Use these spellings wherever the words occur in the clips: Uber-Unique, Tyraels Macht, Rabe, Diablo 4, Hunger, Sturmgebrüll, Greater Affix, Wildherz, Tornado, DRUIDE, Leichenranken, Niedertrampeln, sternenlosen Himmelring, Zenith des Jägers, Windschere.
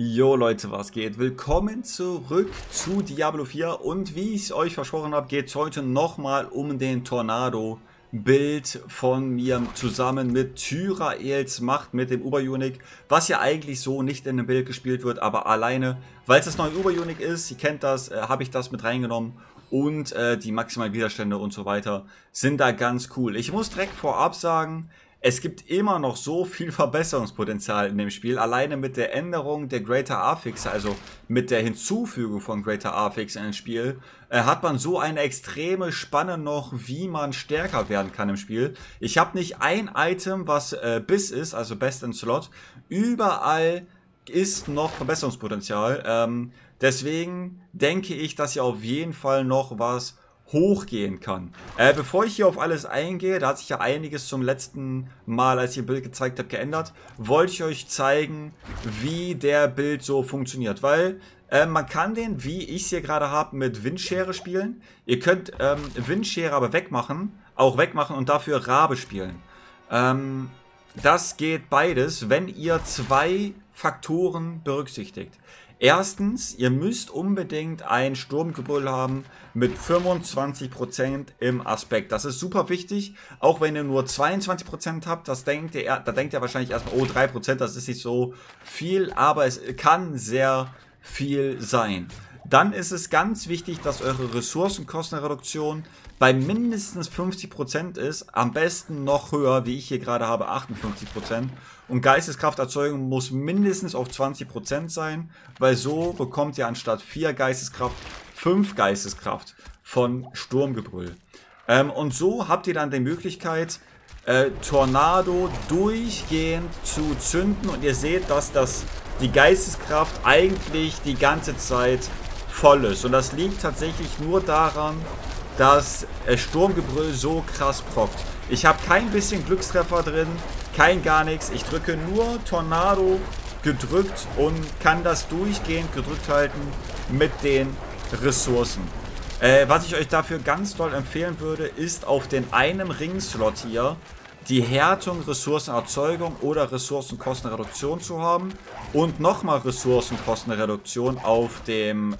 Jo Leute, was geht? Willkommen zurück zu Diablo 4 und wie ich es euch versprochen habe, geht es heute nochmal um den Tornado-Build von mir zusammen mit Tyraels Macht, mit dem Uber-Unique, was ja eigentlich so nicht in dem Build gespielt wird, aber alleine, weil es das neue Uber-Unique ist, ihr kennt das, habe ich das mit reingenommen. Und die maximalen Widerstände und so weiter sind da ganz cool. Ich muss direkt vorab sagen, es gibt immer noch so viel Verbesserungspotenzial in dem Spiel. Alleine mit der Änderung der Greater Affix, also mit der Hinzufügung von Greater Affix in das Spiel, hat man so eine extreme Spanne noch, wie man stärker werden kann im Spiel. Ich habe nicht ein Item, was Biss ist, also Best in Slot. Überall ist noch Verbesserungspotenzial. Deswegen denke ich, dass hier auf jeden Fall noch was hochgehen kann. Bevor ich hier auf alles eingehe, da hat sich ja einiges zum letzten Mal, als ich ein Bild gezeigt habe, geändert, wollte ich euch zeigen, wie der Bild so funktioniert. Weil man kann den, wie ich es hier gerade habe, mit Windschere spielen. Ihr könnt Windschere aber wegmachen und dafür Rabe spielen. Das geht beides, wenn ihr zwei Faktoren berücksichtigt. Erstens, ihr müsst unbedingt ein Sturmgebrüll haben mit 25% im Aspekt. Das ist super wichtig, auch wenn ihr nur 22% habt, da denkt ihr wahrscheinlich erstmal, oh 3%, das ist nicht so viel, aber es kann sehr viel sein. Dann ist es ganz wichtig, dass eure Ressourcenkostenreduktion bei mindestens 50% ist, am besten noch höher, wie ich hier gerade habe, 58%. Und Geisteskrafterzeugung muss mindestens auf 20% sein, weil so bekommt ihr anstatt 4 Geisteskraft 5 Geisteskraft von Sturmgebrüll. Und so habt ihr dann die Möglichkeit, Tornado durchgehend zu zünden. Und ihr seht, dass die Geisteskraft eigentlich die ganze Zeit voll ist. Und das liegt tatsächlich nur daran, dass Sturmgebrüll so krass prockt. Ich habe kein bisschen Glückstreffer drin, kein gar nichts. Ich drücke nur Tornado gedrückt und kann das durchgehend gedrückt halten mit den Ressourcen. Was ich euch dafür ganz doll empfehlen würde, ist auf den einen Ringslot hier die Härtung, Ressourcenerzeugung oder Ressourcenkostenreduktion zu haben und nochmal Ressourcenkostenreduktion auf dem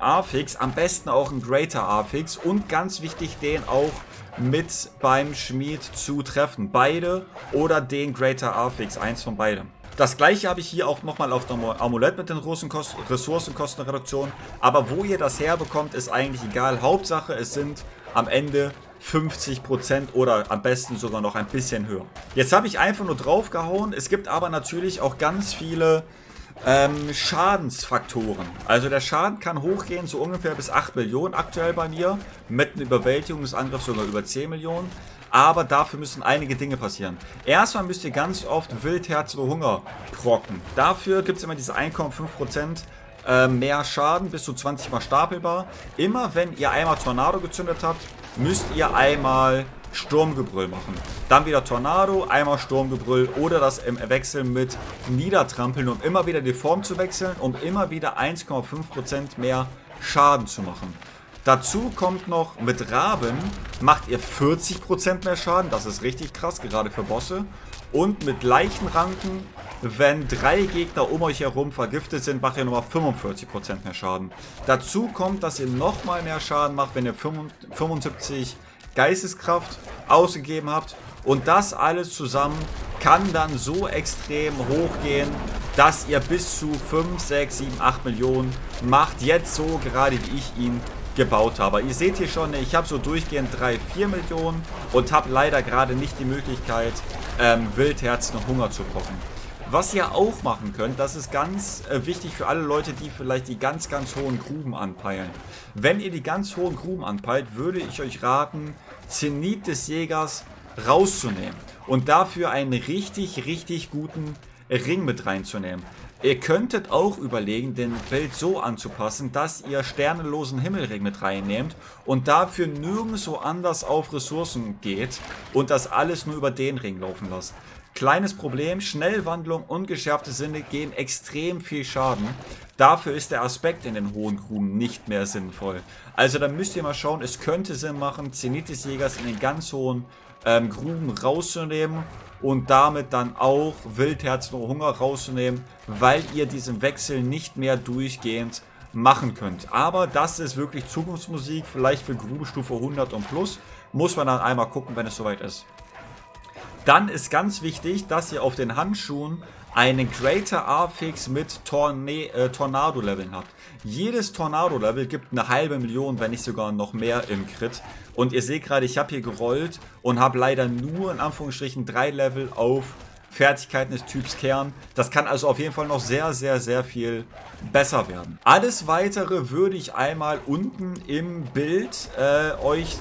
Affix, am besten auch ein Greater Affix und ganz wichtig, den auch mit beim Schmied zu treffen. Beide oder den Greater Affix, eins von beidem. Das gleiche habe ich hier auch nochmal auf dem Amulett mit den Ressourcenkostenreduktionen. Aber wo ihr das herbekommt, ist eigentlich egal. Hauptsache, es sind am Ende 50% oder am besten sogar noch ein bisschen höher. Jetzt habe ich einfach nur drauf gehauen. Es gibt aber natürlich auch ganz viele Schadensfaktoren. Also der Schaden kann hochgehen, so ungefähr bis 8 Millionen aktuell bei mir. Mit einem Überwältigungsangriff sogar über 10 Millionen. Aber dafür müssen einige Dinge passieren. Erstmal müsst ihr ganz oft Wildherz oder Hunger procken. Dafür gibt es immer dieses Einkommen 5% mehr Schaden, bis zu 20 mal stapelbar. Immer wenn ihr einmal Tornado gezündet habt, müsst ihr einmal Sturmgebrüll machen. Dann wieder Tornado, einmal Sturmgebrüll oder das im Wechsel mit Niedertrampeln, um immer wieder die Form zu wechseln, um immer wieder 1,5% mehr Schaden zu machen. Dazu kommt noch, mit Raben macht ihr 40% mehr Schaden. Das ist richtig krass, gerade für Bosse. Und mit Leichenranken, wenn 3 Gegner um euch herum vergiftet sind, macht ihr nochmal 45% mehr Schaden. Dazu kommt, dass ihr nochmal mehr Schaden macht, wenn ihr 75 Geisteskraft ausgegeben habt. Und das alles zusammen kann dann so extrem hochgehen, dass ihr bis zu 5, 6, 7, 8 Millionen macht. Jetzt so gerade, wie ich ihn gebaut habe. Ihr seht hier schon, ich habe so durchgehend 3, 4 Millionen und habe leider gerade nicht die Möglichkeit, Wildherzen und Hunger zu kochen. Was ihr auch machen könnt, das ist ganz wichtig für alle Leute, die vielleicht die ganz, ganz hohen Gruben anpeilen. Wenn ihr die ganz hohen Gruben anpeilt, würde ich euch raten, Zenith des Jägers rauszunehmen und dafür einen richtig, richtig guten Ring mit reinzunehmen. Ihr könntet auch überlegen, den Bild so anzupassen, dass ihr sternenlosen Himmelring mit reinnehmt und dafür nirgendwo anders auf Ressourcen geht und das alles nur über den Ring laufen lasst. Kleines Problem, Schnellwandlung und geschärfte Sinne geben extrem viel Schaden. Dafür ist der Aspekt in den hohen Gruben nicht mehr sinnvoll. Also da müsst ihr mal schauen, es könnte Sinn machen, Zenith des Jägers in den ganz hohen Gruben rauszunehmen und damit dann auch Wildherz und Hunger rauszunehmen, weil ihr diesen Wechsel nicht mehr durchgehend machen könnt. Aber das ist wirklich Zukunftsmusik, vielleicht für Grubenstufe 100 und plus. Muss man dann einmal gucken, wenn es soweit ist. Dann ist ganz wichtig, dass ihr auf den Handschuhen einen Greater Affix mit Tornado-Leveln habt. Jedes Tornado-Level gibt eine halbe Million, wenn nicht sogar noch mehr im Crit. Und ihr seht gerade, ich habe hier gerollt und habe leider nur in Anführungsstrichen 3 Level auf Fertigkeiten des Typs Kern. Das kann also auf jeden Fall noch sehr, sehr, sehr viel besser werden. Alles Weitere würde ich einmal unten im Bild euch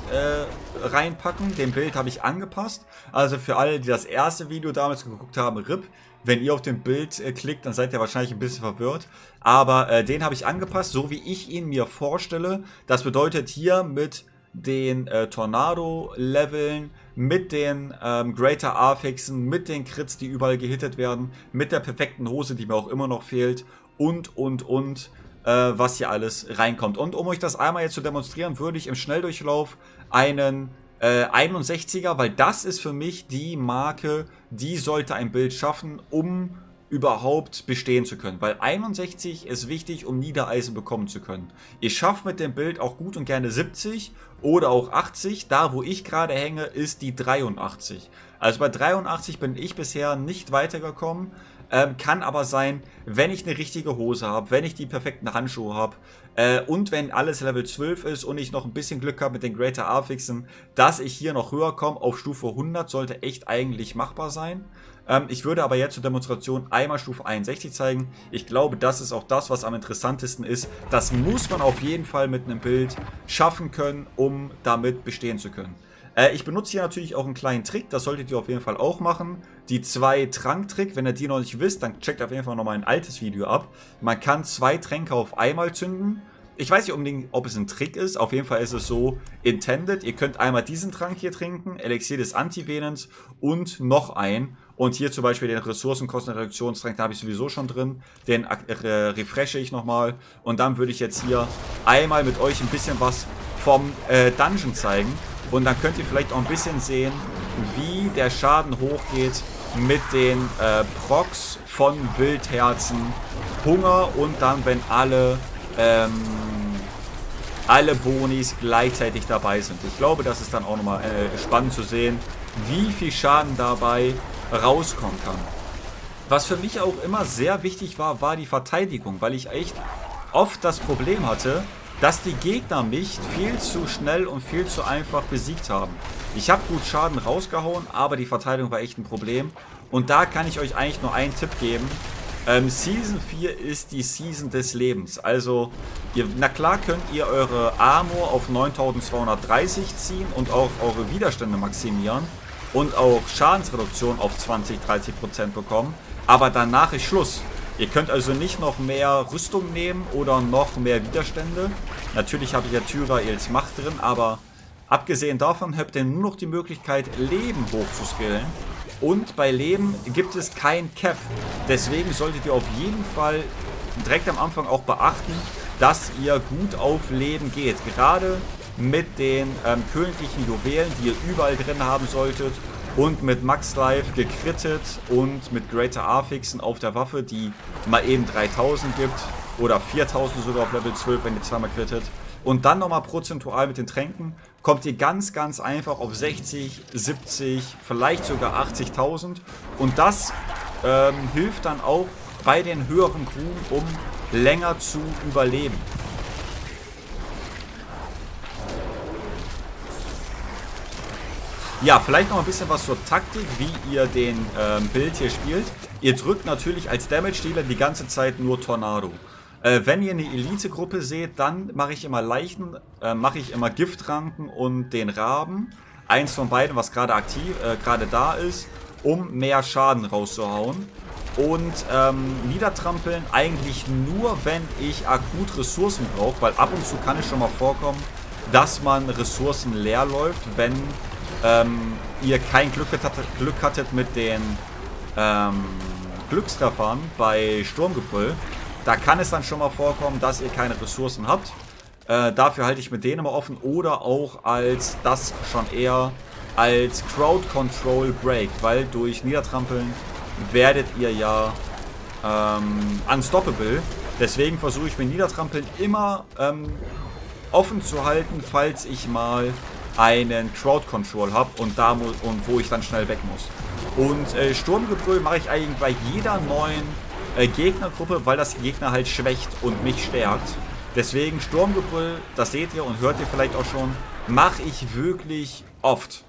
reinpacken. Den Bild habe ich angepasst. Also für alle, die das erste Video damals geguckt haben, RIP. Wenn ihr auf dem Bild klickt, dann seid ihr wahrscheinlich ein bisschen verwirrt. Aber den habe ich angepasst, so wie ich ihn mir vorstelle. Das bedeutet hier mit den Tornado-Leveln, mit den Greater Affixen, mit den Crits, die überall gehittet werden, mit der perfekten Hose, die mir auch immer noch fehlt und, was hier alles reinkommt. Und um euch das einmal jetzt zu demonstrieren, würde ich im Schnelldurchlauf einen 61er, weil das ist für mich die Marke, die sollte ein Bild schaffen, um überhaupt bestehen zu können. Weil 61 ist wichtig, um Niedereisen bekommen zu können. Ihr schafft mit dem Bild auch gut und gerne 70 oder auch 80. Da, wo ich gerade hänge, ist die 83. Also bei 83 bin ich bisher nicht weitergekommen. Kann aber sein, wenn ich eine richtige Hose habe, wenn ich die perfekten Handschuhe habe und wenn alles Level 12 ist und ich noch ein bisschen Glück habe mit den Greater Affixen, dass ich hier noch höher komme auf Stufe 100, sollte echt eigentlich machbar sein. Ich würde aber jetzt zur Demonstration einmal Stufe 61 zeigen. Ich glaube, das ist auch das, was am interessantesten ist. Das muss man auf jeden Fall mit einem Bild schaffen können, um damit bestehen zu können. Ich benutze hier natürlich auch einen kleinen Trick, das solltet ihr auf jeden Fall auch machen. Die 2-Trank-Trick, wenn ihr die noch nicht wisst, dann checkt auf jeden Fall nochmal ein altes Video ab. Man kann 2 Tränke auf einmal zünden. Ich weiß nicht unbedingt, ob es ein Trick ist, auf jeden Fall ist es so intended. Ihr könnt einmal diesen Trank hier trinken, Elixier des Antivenens und noch einen. Und hier zum Beispiel den Ressourcenkostenreduktionstrank, da habe ich sowieso schon drin. Den refreshe ich nochmal. Und dann würde ich jetzt hier einmal mit euch ein bisschen was vom Dungeon zeigen. Und dann könnt ihr vielleicht auch ein bisschen sehen, wie der Schaden hochgeht mit den Procs von Wildherzen, Hunger und dann, wenn alle Bonis gleichzeitig dabei sind. Ich glaube, das ist dann auch nochmal spannend zu sehen, wie viel Schaden dabei rauskommen kann. Was für mich auch immer sehr wichtig war, war die Verteidigung, weil ich echt oft das Problem hatte, dass die Gegner mich viel zu schnell und viel zu einfach besiegt haben. Ich habe gut Schaden rausgehauen, aber die Verteidigung war echt ein Problem. Und da kann ich euch eigentlich nur einen Tipp geben. Season 4 ist die Season des Lebens. Also, na klar könnt ihr eure Armor auf 9230 ziehen und auch eure Widerstände maximieren. Und auch Schadensreduktion auf 20-30% bekommen. Aber danach ist Schluss. Ihr könnt also nicht noch mehr Rüstung nehmen oder noch mehr Widerstände. Natürlich habe ich ja Tyraels Macht drin, aber abgesehen davon habt ihr nur noch die Möglichkeit, Leben hochzuskillen. Und bei Leben gibt es kein Cap. Deswegen solltet ihr auf jeden Fall direkt am Anfang auch beachten, dass ihr gut auf Leben geht. Gerade mit den königlichen Juwelen, die ihr überall drin haben solltet. Und mit Max Life gekrittet und mit Greater Affixen auf der Waffe, die mal eben 3000 gibt oder 4000 sogar auf Level 12, wenn ihr zweimal krittet. Und dann nochmal prozentual mit den Tränken kommt ihr ganz, ganz einfach auf 60, 70, vielleicht sogar 80.000. Und das hilft dann auch bei den höheren Gruben, um länger zu überleben. Ja, vielleicht noch ein bisschen was zur Taktik, wie ihr den Bild hier spielt. Ihr drückt natürlich als Damage-Dealer die ganze Zeit nur Tornado. Wenn ihr eine Elite-Gruppe seht, dann mache ich immer Giftranken und den Raben. Eins von beiden, was gerade aktiv, gerade da ist, um mehr Schaden rauszuhauen. Und Niedertrampeln eigentlich nur, wenn ich akut Ressourcen brauche, weil ab und zu kann es schon mal vorkommen, dass man Ressourcen leer läuft, wenn ihr kein Glück hattet mit den Glückstreffern bei Sturmgebrüll. Da kann es dann schon mal vorkommen, dass ihr keine Ressourcen habt. Dafür halte ich mit denen immer offen oder auch als das schon eher als Crowd Control Break, weil durch Niedertrampeln werdet ihr ja unstoppable. Deswegen versuche ich mir Niedertrampeln immer offen zu halten, falls ich mal einen Crowd Control habe und da wo ich dann schnell weg muss. Und Sturmgebrüll mache ich eigentlich bei jeder neuen Gegnergruppe, weil das Gegner halt schwächt und mich stärkt. Deswegen Sturmgebrüll, das seht ihr und hört ihr vielleicht auch schon, mache ich wirklich oft.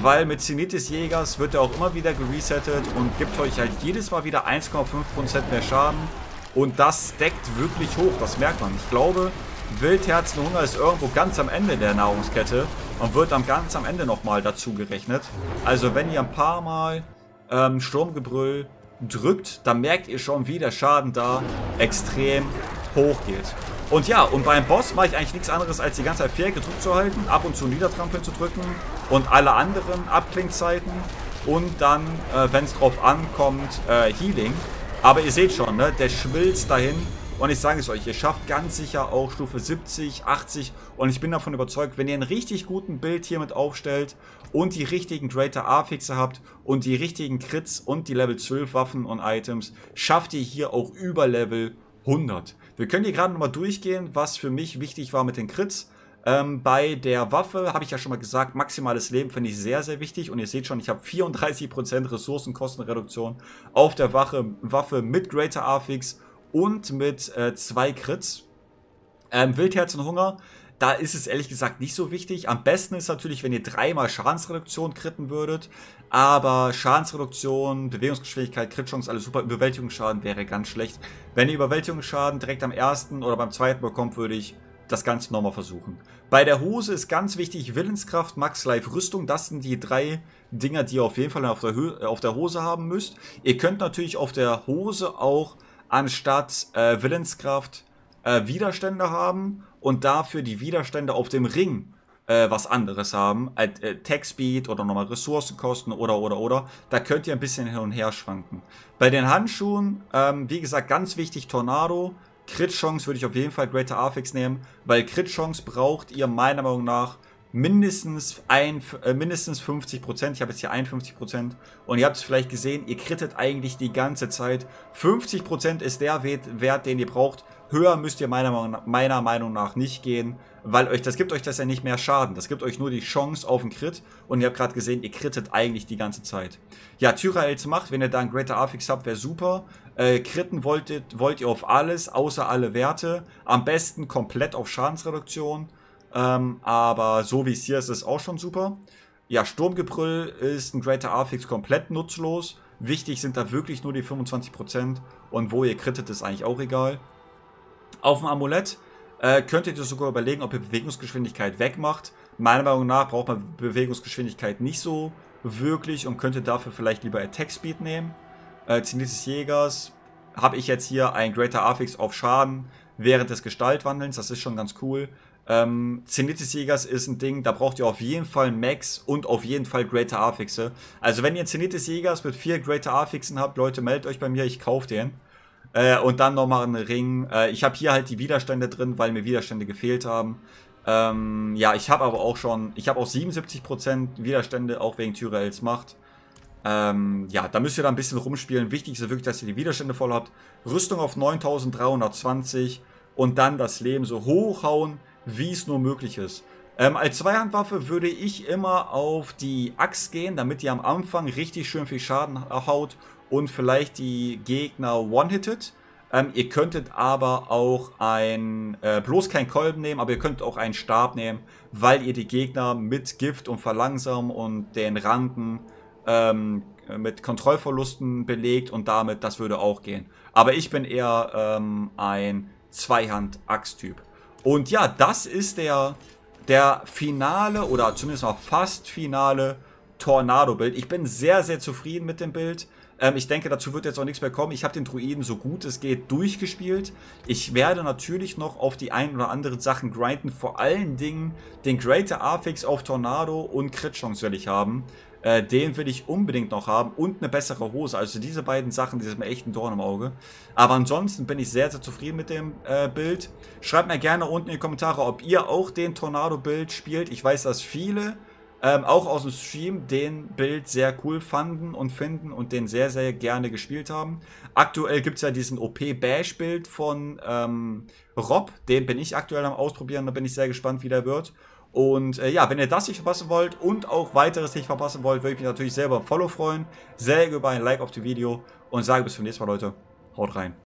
Weil mit Zenith des Jägers wird er auch immer wieder geresettet und gibt euch halt jedes Mal wieder 1,5% mehr Schaden. Und das deckt wirklich hoch, das merkt man. Ich glaube, Wildherz und Hunger ist irgendwo ganz am Ende der Nahrungskette und wird ganz am Ende nochmal dazu gerechnet. Also wenn ihr ein paar Mal Sturmgebrüll drückt, dann merkt ihr schon, wie der Schaden da extrem hoch geht. Und ja, und beim Boss mache ich eigentlich nichts anderes, als die ganze Zeit fair gedrückt zu halten, ab und zu Niedertrampeln zu drücken und alle anderen Abklingzeiten und dann, wenn es drauf ankommt, Healing. Aber ihr seht schon, ne, der schmilzt dahin. Und ich sage es euch, ihr schafft ganz sicher auch Stufe 70, 80 und ich bin davon überzeugt, wenn ihr einen richtig guten Build hiermit aufstellt und die richtigen Greater Affixe habt und die richtigen Crits und die Level 12 Waffen und Items, schafft ihr hier auch über Level 100. Wir können hier gerade nochmal durchgehen, was für mich wichtig war mit den Crits. Bei der Waffe habe ich ja schon mal gesagt, maximales Leben finde ich sehr, sehr wichtig. Und ihr seht schon, ich habe 34% Ressourcenkostenreduktion auf der Waffe mit Greater Affix und mit 2 Crits. Wildherz und Hunger, da ist es ehrlich gesagt nicht so wichtig. Am besten ist natürlich, wenn ihr 3-mal Schadensreduktion critten würdet. Aber Schadensreduktion, Bewegungsgeschwindigkeit, Critchance, alles super. Überwältigungsschaden wäre ganz schlecht. Wenn ihr Überwältigungsschaden direkt am ersten oder beim zweiten bekommt, würde ich das Ganze nochmal versuchen. Bei der Hose ist ganz wichtig Willenskraft, Max Life, Rüstung. Das sind die 3 Dinger, die ihr auf jeden Fall auf der Hose haben müsst. Ihr könnt natürlich auf der Hose auch anstatt Willenskraft Widerstände haben und dafür die Widerstände auf dem Ring was anderes haben. Attack Speed oder nochmal Ressourcenkosten oder. Da könnt ihr ein bisschen hin und her schwanken. Bei den Handschuhen, wie gesagt, ganz wichtig Tornado. Crit-Chance würde ich auf jeden Fall Greater Affix nehmen, weil Crit-Chance braucht ihr meiner Meinung nach mindestens 50%. Ich habe jetzt hier 51% und ihr habt es vielleicht gesehen, ihr crittet eigentlich die ganze Zeit. 50% ist der Wert, den ihr braucht. Höher müsst ihr meiner Meinung nach nicht gehen, weil das gibt euch ja nicht mehr Schaden. Das gibt euch nur die Chance auf einen Crit und ihr habt gerade gesehen, ihr crittet eigentlich die ganze Zeit. Ja, Tyraels Macht, wenn ihr da einen Greater Affix habt, wäre super. Critten wollt ihr auf alles, außer alle Werte. Am besten komplett auf Schadensreduktion. Aber so wie es hier ist, ist es auch schon super. Ja, Sturmgebrüll ist ein Greater Affix komplett nutzlos. Wichtig sind da wirklich nur die 25% und wo ihr crittet, ist eigentlich auch egal. Auf dem Amulett könntet ihr sogar überlegen, ob ihr Bewegungsgeschwindigkeit wegmacht. Meiner Meinung nach braucht man Bewegungsgeschwindigkeit nicht so wirklich und könnte dafür vielleicht lieber Attack Speed nehmen. Zenith des Jägers habe ich jetzt hier ein Greater Affix auf Schaden während des Gestaltwandelns. Das ist schon ganz cool. Zenith des Jägers ist ein Ding, da braucht ihr auf jeden Fall Max und auf jeden Fall Greater Affixe. Also wenn ihr Zenith des Jägers mit 4 Greater Affixen habt, Leute, meldet euch bei mir, ich kaufe den. Und dann nochmal einen Ring. Ich habe hier halt die Widerstände drin, weil mir Widerstände gefehlt haben. Ja, ich habe aber auch schon, ich habe auch 77% Widerstände, auch wegen Tyraels Macht. Ja, da müsst ihr da ein bisschen rumspielen. Wichtig ist wirklich, dass ihr die Widerstände voll habt. Rüstung auf 9320 und dann das Leben so hochhauen, wie es nur möglich ist. Als Zweihandwaffe würde ich immer auf die Axt gehen, damit ihr am Anfang richtig schön viel Schaden haut und vielleicht die Gegner one-hittet. Ihr könntet aber auch bloß keinen Kolben nehmen, aber ihr könnt auch einen Stab nehmen, weil ihr die Gegner mit Gift und Verlangsamen und den Ranken mit Kontrollverlusten belegt und damit, das würde auch gehen. Aber ich bin eher ein Zweihand-Axt-Typ. Und ja, das ist der finale oder zumindest mal fast finale Tornado-Bild. Ich bin sehr, sehr zufrieden mit dem Bild. Ich denke, dazu wird jetzt auch nichts mehr kommen. Ich habe den Druiden so gut es geht durchgespielt. Ich werde natürlich noch auf die ein oder anderen Sachen grinden. Vor allen Dingen den Greater Affix auf Tornado und Crit-Chance will ich haben. Den will ich unbedingt noch haben und eine bessere Hose. Also diese beiden Sachen, die sind mir echt ein Dorn im Auge. Aber ansonsten bin ich sehr, sehr zufrieden mit dem Bild. Schreibt mir gerne unten in die Kommentare, ob ihr auch den Tornado-Bild spielt. Ich weiß, dass viele auch aus dem Stream den Build sehr cool fanden und finden und den sehr, sehr gerne gespielt haben. Aktuell gibt es ja diesen OP-Bash-Build von Rob, den bin ich aktuell am Ausprobieren, da bin ich sehr gespannt, wie der wird. Und ja, wenn ihr das nicht verpassen wollt und auch weiteres nicht verpassen wollt, würde ich mich natürlich selber ein Follow freuen. Sehr über ein Like auf dem Video und sage bis zum nächsten Mal, Leute. Haut rein.